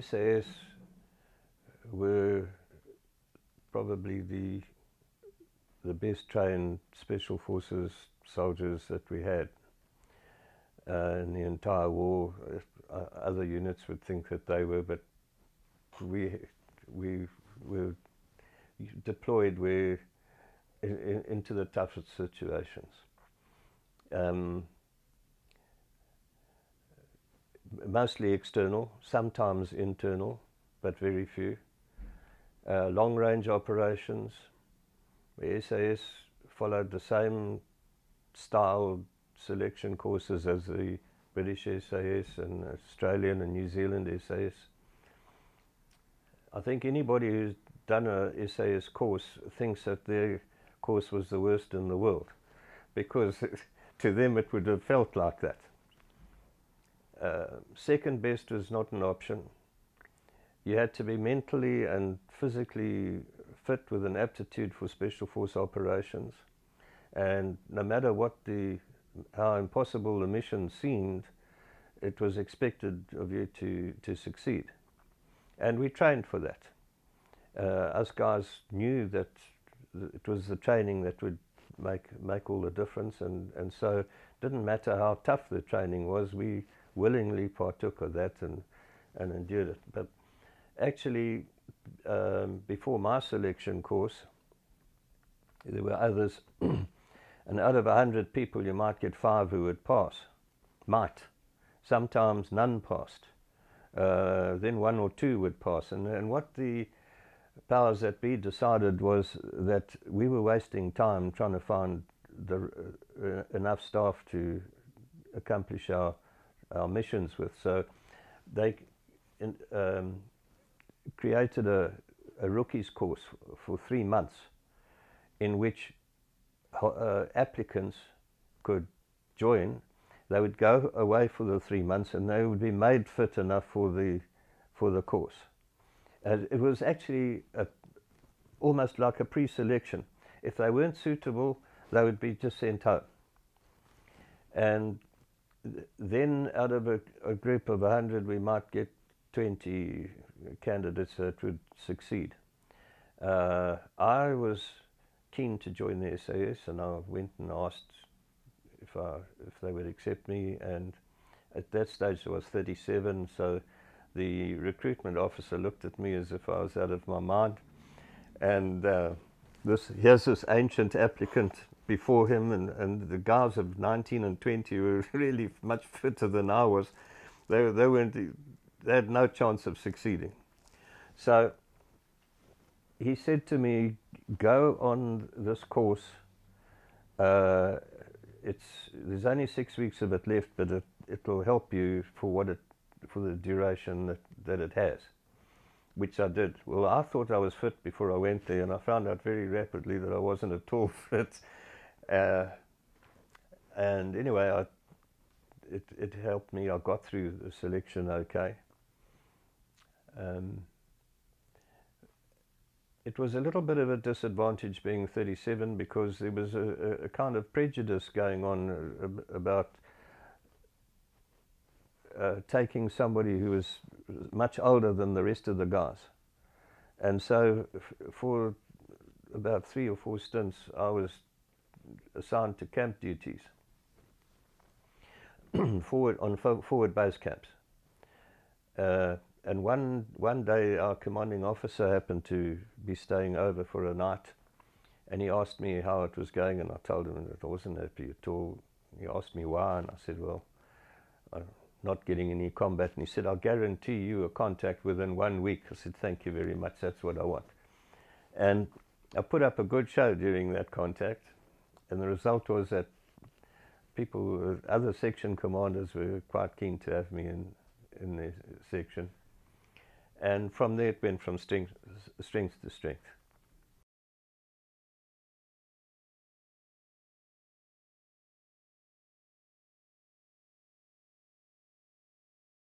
SAS were probably the best trained special forces soldiers that we had in the entire war. Other units would think that they were, but we were deployed where into the toughest situations. Mostly external, sometimes internal, but very few. Long-range operations, the SAS followed the same style selection courses as the British SAS and Australian and New Zealand SAS. I think anybody who's done a SAS course thinks that their course was the worst in the world, because to them it would have felt like that. Second best was not an option. You had to be mentally and physically fit with an aptitude for special force operations, and no matter what how impossible the mission seemed, it was expected of you to succeed, and we trained for that. Us guys knew that it was the training that would make all the difference, and so it didn't matter how tough the training was, we willingly partook of that and endured it. But actually, before my selection course, there were others, and out of 100 people you might get 5 who would pass. Sometimes none passed. Then 1 or 2 would pass, and what the powers that be decided was that we were wasting time trying to find enough staff to accomplish our missions with. So they created a rookies course for 3 months in which applicants could join. They would go away for the 3 months and they would be made fit enough for the course. It was actually almost like a pre-selection. If they weren't suitable, they would be just sent home. And then out of a group of 100, we might get 20 candidates that would succeed. I was keen to join the SAS, and I went and asked if they would accept me, and at that stage I was 37, so the recruitment officer looked at me as if I was out of my mind, and here's this ancient applicant before him, and the guys of 19 and 20 were really much fitter than I was. They had no chance of succeeding. So he said to me, go on this course. There's only 6 weeks of it left, but it will help you for the duration that it has, which I did. Well, I thought I was fit before I went there, and I found out very rapidly that I wasn't at all fit. And anyway, it helped me. I got through the selection okay. It was a little bit of a disadvantage being 37, because there was a kind of prejudice going on about taking somebody who was much older than the rest of the guys. And so for about 3 or 4 stints, I was assigned to camp duties on forward base camps. And one day our commanding officer happened to be staying over for a night, and he asked me how it was going, and I told him that I wasn't happy at all. He asked me why, and I said, well, I'm not getting any combat. And he said, I'll guarantee you a contact within 1 week. I said, thank you very much, that's what I want. And I put up a good show during that contact, and the result was that people, other section commanders, were quite keen to have me in their section. And from there it went from strength to strength.